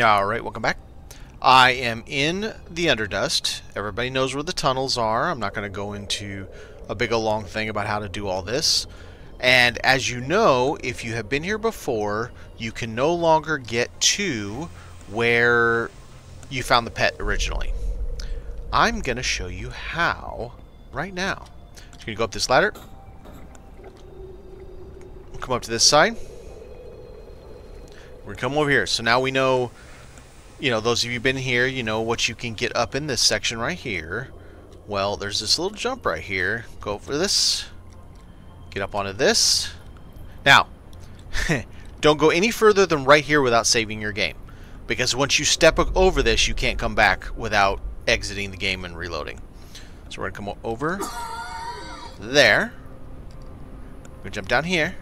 Alright, welcome back. I am in the Underdust. Everybody knows where the tunnels are. I'm not going to go into a big old long thing about how to do all this. And as you know, if you have been here before, you can no longer get to where you found the pet originally. I'm going to show you how right now. Just going to go up this ladder. Come up to this side. We're going to come over here. So now we know... You know, those of you who've been here, you know what you can get up in this section right here. Well, there's this little jump right here. Go for this. Get up onto this. Now, don't go any further than right here without saving your game. Because once you step over this, you can't come back without exiting the game and reloading. So we're going to come over there. We're going to jump down here.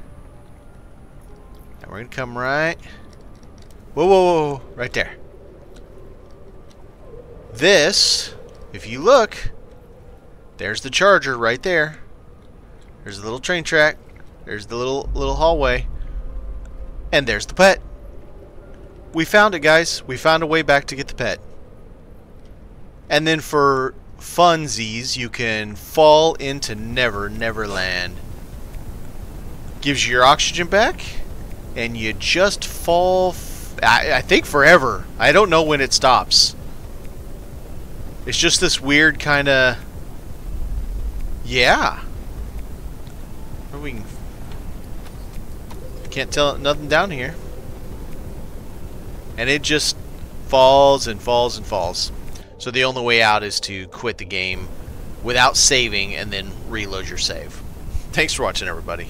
And we're going to come right... Whoa, whoa, whoa. Right there. This, if you look, there's the charger right there. There's the little train track. There's the little hallway. And there's the pet. We found it, guys. We found a way back to get the pet. And then for funsies, you can fall into Never Never Land. Gives you your oxygen back, and you just fall, I think, forever. I don't know when it stops. It's just this weird kind of... Yeah. We can... Can't tell nothing down here. And it just falls and falls and falls. So the only way out is to quit the game without saving and then reload your save. Thanks for watching, everybody.